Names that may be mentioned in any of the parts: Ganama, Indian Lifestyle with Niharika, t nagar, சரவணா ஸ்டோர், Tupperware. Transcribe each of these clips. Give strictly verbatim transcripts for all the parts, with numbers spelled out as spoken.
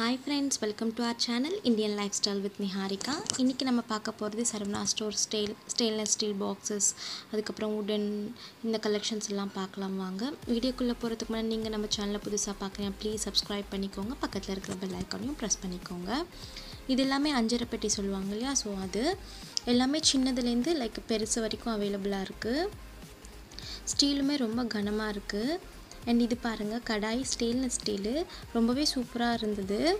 Hi friends, welcome to our channel Indian Lifestyle with Niharika. இன்னைக்கு நம்ம பார்க்க போறது சரவணா ஸ்டோர் style stainless steel boxes அதுக்கு அப்புறம் wooden இந்த கலெக்ஷன்ஸ் எல்லாம் பார்க்கலாம் வாங்க. வீடியோக்குள்ள போறதுக்கு முன்னாடி நீங்க நம்ம சேனலை புதுசா பார்க்கறீங்க ப்ளீஸ் subscribe பண்ணிக்கோங்க. பக்கத்துல இருக்கிற bell ஐகானையும் press பண்ணிக்கோங்க. இது எல்லாமே அஞ்சரை பெட்டி சொல்வாங்க இல்லையா? சோ அது எல்லாமே சின்னதுல இருந்து லைக் பெருசு வரைக்கும் அவேilable-ஆ இருக்கு. ஸ்டீலுமே ரொம்ப கனமா இருக்கு. And this is Kadai stainless steel. It is super. The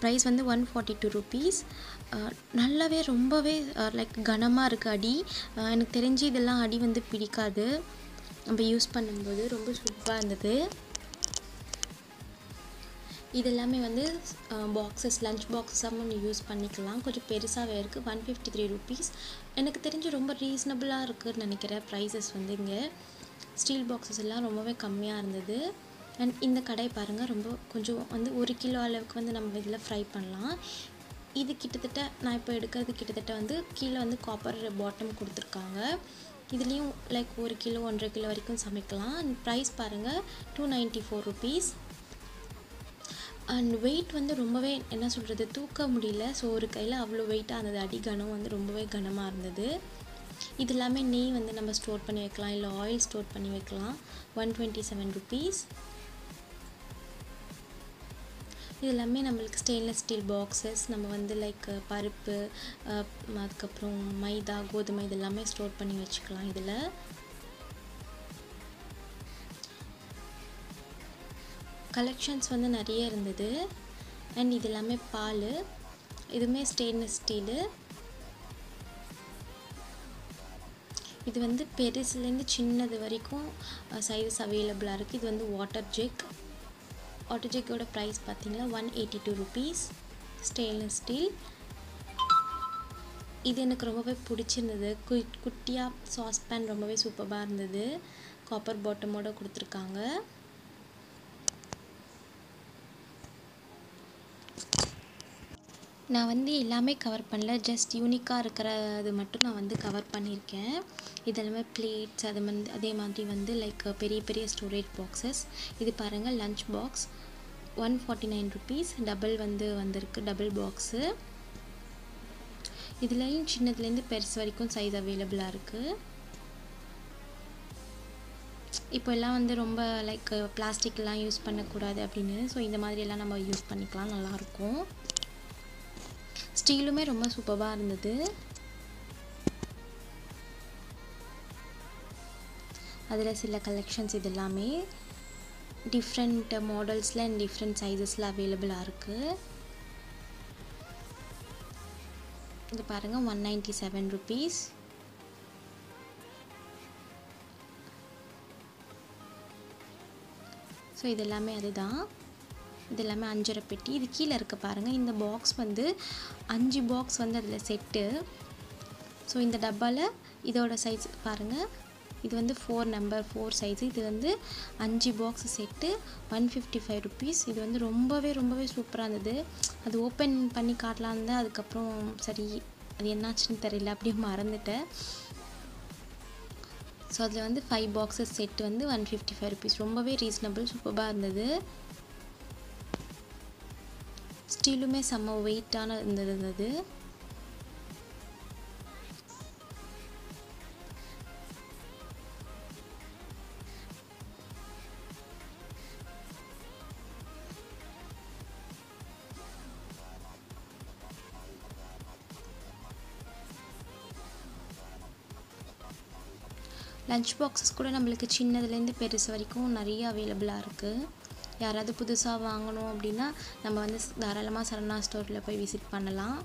price is one forty-two rupees. Uh, it is like Ganama. It is used super. These uh, boxes, lunch boxes, use one fifty-three rupees. It is reasonable prices. Steel boxes are very low and in the kadai paranga romba konjam vandu one kilo alavukku vandu namme idla fry pannalam idu kittatta na ipo edukkuradhu kittatta vandu keela vandu copper bottom kuduthirukanga idiliyum like one kilo one point five kilo varaikum samikalam price paranga two ninety-four rupees and weight vandu rombave enna solradhu thooka mudiyala so oru kaila avlo weight ah andha adiganam vandu rombave ganama irundhathu This is the store oil store one twenty-seven rupees. This is the stainless steel boxes. We have like paripu, maida, godhuma store panni collections vandu nariya irundhathu and idellame paalu idume stainless steel. This is the Paris size available. This is the water jig. Water jig price one eighty-two rupees. Stainless steel. This is the saucepan super bar. Copper bottom. நான் வந்து எல்லாமே cover பண்ணல just unique-ஆ இருக்குறது மட்டும் நான் வந்து cover பண்ணிருக்கேன் இதெல்லாம் plates அது வந்து அதே மாதிரி வந்து like பெரிய பெரிய storage boxes இது பாருங்க lunch box one forty-nine rupees double வந்து வந்திருக்கு double box இதுலயும் சின்னதுல இருந்து பெருசு வரைக்கும் size available-ஆ இருக்கு இப்போ எல்லாம் வந்து ரொம்ப like plastic எல்லாம் யூஸ் பண்ண கூடாது அப்படினு சோ இந்த மாதிரி எல்லாம் நம்ம யூஸ் பண்ணிக்கலாம் நல்லா இருக்கும் Steel is very super. There are collections different models and different sizes available. This is one ninety-seven rupees. So, this is This is the பெட்டி இது கீழ இருக்க பாருங்க இந்த பாக்ஸ் வந்து அஞ்சு பாக்ஸ் வந்து ಅದல செட் சோ இந்த டப்பால இதோட சைஸ் பாருங்க இது வந்து four number four சைஸ் இது வந்து அஞ்சு box set one fifty-five rupees இது வந்து ரொம்பவே ரொம்பவே சூப்பரா இருந்தது அது ஓபன் பண்ணி காட்டலாம்னு அதுக்கு அப்புறம் சரி அது என்னாச்சுன்னு தெரியல அப்படியே மறந்துட்டேன் சோ அதுல வந்து five boxes செட் வந்து one fifty-five rupees ரொம்பவே ரீசனபிள் சூப்பரா இருந்தது Steel में समा weight आना इंदर इंदर lunch boxes கூட நம்மளுக்கு சின்னதுல இருந்து பெருசு வரைக்கும் நிறைய available ஆ இருக்கு யாராவது புதுசா வாங்கணும் அப்படினா நம்ம வந்து தாராளமா சரணா ஸ்டோர்ல போய் விசிட் பண்ணலாம்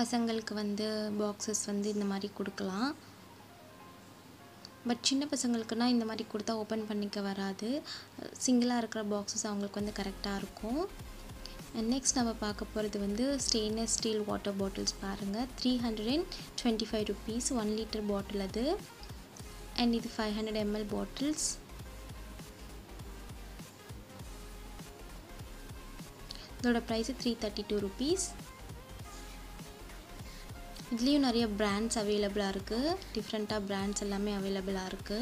பசங்களுக்கு வந்து boxes வந்து இந்த மாதிரி கொடுக்கலாம் But சின்ன பசங்களுக்குனா இந்த மாதிரி கொடுத்தா ஓபன் பண்ணிக்க வராது சிங்கிளா இருக்கிற boxes அவங்களுக்கு வந்து கரெக்ட்டா இருக்கும் and next நாம பார்க்க போறது வந்து stainless steel water bottles பாருங்க three twenty-five rupees one liter bottle அது and இது five hundred milliliters bottles இதோட price three thirty-two rupees. Idliyum nariya brands available ah irukku, different ah brands ellame available ah irukku.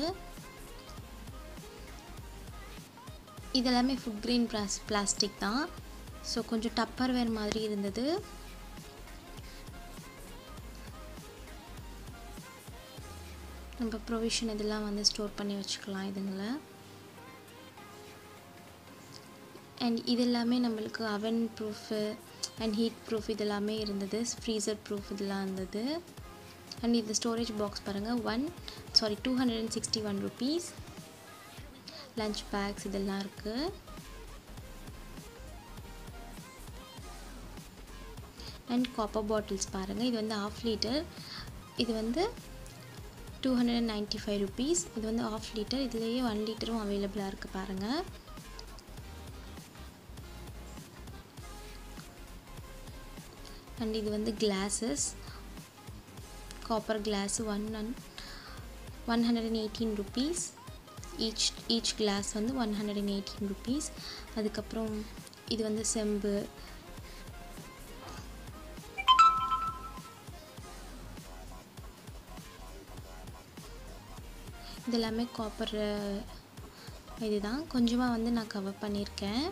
Idellame food green plastic da, so konja tupperware maadhiri irundhathu. நம்ம provision இதெல்லாம் வந்து store பண்ணி வச்சுக்கலாம் இதுங்கள. and இதெல்லாம் நமக்கு oven proof and heat proof இதெல்லாம் இருந்தது, freezer proof இதெல்லாம் இருந்தது. and இந்த ஸ்டோரேஜ் பாக்ஸ் பாருங்க one sorry two sixty-one rupees. lunch bags இதெல்லாம் இருக்கு. and copper bottles பாருங்க, இது வந்து half liter, இது வந்து two ninety-five rupees. இது வந்து half liter, இதுலயே one liter அவேலபிளா இருக்கு பாருங்க. and இது வந்து glasses, copper glass one hundred eighteen rupees each, each glass வந்து one hundred eighteen rupees. அதுக்கு அப்புறம் இது வந்து செம்பு, இதெல்லாமே காப்பர். இதுதான் கொஞ்சமாக வந்து நான் கவர் பண்ணியிருக்கேன்.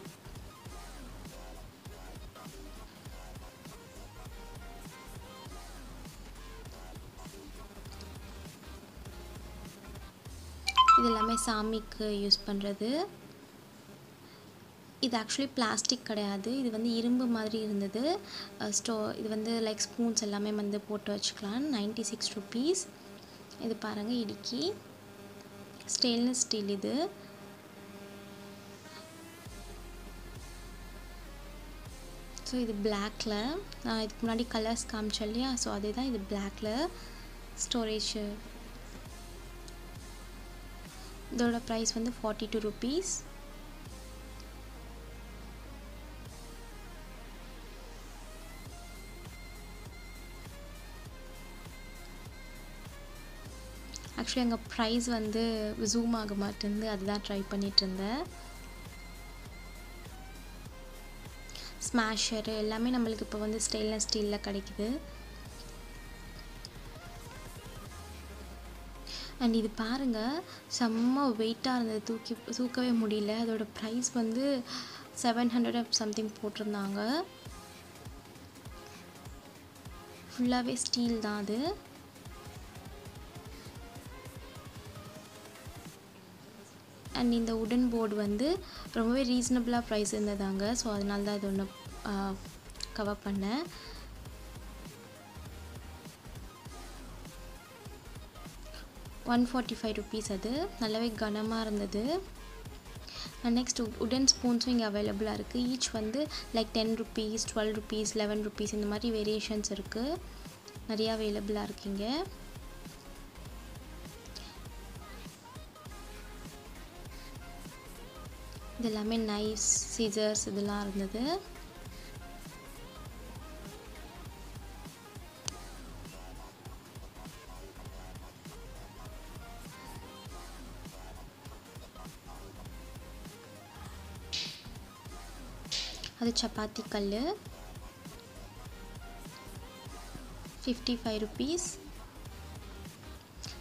இதெல்லாமே சாமிக்கு யூஸ் பண்ணுறது. இது ஆக்சுவலி பிளாஸ்டிக் கிடையாது, இது வந்து இரும்பு மாதிரி இருந்தது. ஸ்டோ இது வந்து லைக் ஸ்பூன்ஸ் எல்லாமே வந்து போட்டு வச்சுக்கலாம். ninety-six rupees. இது பாருங்கள் இடுக்கி, stainless steel இது. ஸோ இது பிளாக்ல, நான் இதுக்கு முன்னாடி கலர்ஸ் காமிச்சேன் இல்லையா, ஸோ அதே தான் இது பிளாக்ல ஸ்டோரேஜ். இதோட ப்ரைஸ் வந்து forty-two rupees. ஆக்சுவலி எங்கள் ப்ரைஸ் வந்து ஜூம் ஆக மாட்டேருந்து, அதுதான் ட்ரை பண்ணிட்டு இருந்தேன். ஸ்மாஷரு எல்லாமே நம்மளுக்கு இப்போ வந்து ஸ்டெயின்லெஸ் ஸ்டீலில் கிடைக்குது. அண்ட் இது பாருங்கள், செம்ம வெயிட்டாக இருந்தது, தூக்கி தூக்கவே முடியல. அதோட ப்ரைஸ் வந்து செவன் ஹண்ட்ரட் சம்திங் போட்டிருந்தாங்க. ஃபுல்லாகவே ஸ்டீல் தான் அது. அண்ட் இந்த உடன் போர்டு வந்து ரொம்பவே ரீசனபிளாக ப்ரைஸ் இருந்ததாங்க, ஸோ அதனால தான் இது ஒன்று கவர் பண்ணேன். ஒன் ஃபார்ட்டி ஃபைவ் ருபீஸ் அது, நல்லாவே கனமாக இருந்தது. அண்ட் நெக்ஸ்ட் உடன் ஸ்பூன்ஸும் இங்கே அவைலபிளாக இருக்குது. ஈச் வந்து like ten rupees, twelve rupees, eleven rupees இந்த மாதிரி வேரியேஷன்ஸ் இருக்குது, நிறையா அவைலபிளாக இருக்குங்க. இதெல்லாமே நைஃப்ஸ், சீசர்ஸ் இதெல்லாம் இருந்தது. அது சப்பாத்தி கல் fifty-five rupees.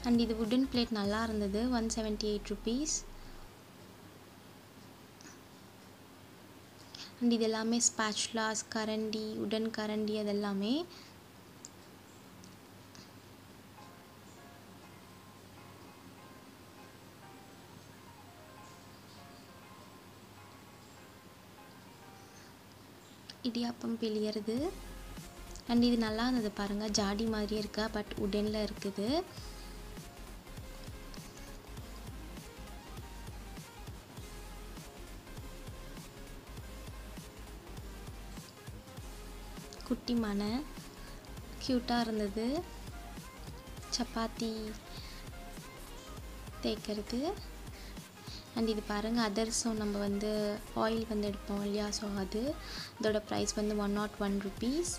அண்ட் இது வுடன் பிளேட் நல்லா இருந்தது one seventy-eight rupees. அண்ட் இது எல்லாமே ஸ்பேச்சுலாஸ், கரண்டி, உடன் கரண்டி அதெல்லாமே. இடியாப்பம் பிழியறது. அண்ட் இது நல்லா இருந்தது பாருங்கள், ஜாடி மாதிரியே இருக்கா, பட் உடனில் இருக்குது. குட்டி மனை க்யூட்டாக இருந்தது. சப்பாத்தி தேய்க்கிறது. அண்ட் இது பாருங்கள் அதர்ஸும், நம்ம வந்து ஆயில் வந்து எடுப்போம் இல்லையா, ஸோ அது. இதோட ப்ரைஸ் வந்து one oh one rupees.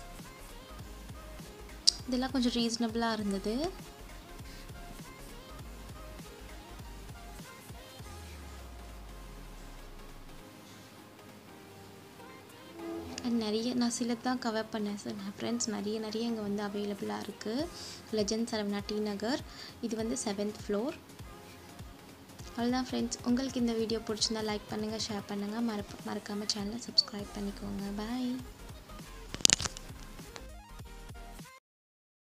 இதெல்லாம் கொஞ்சம் ரீசனபிளாக இருந்தது. நிறைய நான் சிலது தான் கவர் பண்ணேன் சார் நான் ஃப்ரெண்ட்ஸ் நிறைய நிறைய இங்கே வந்து அவைலபிளாக இருக்குது லெஜண்ட் சரவணா டி நகர் இது வந்து செவன்த் ஃப்ளோர் அவ்வளோதான் ஃப்ரெண்ட்ஸ் உங்களுக்கு இந்த வீடியோ பிடிச்சிருந்தா லைக் பண்ணுங்கள் ஷேர் பண்ணுங்கள் மறக்காமல் சேனலை சப்ஸ்கிரைப் பண்ணிக்கோங்க பாய்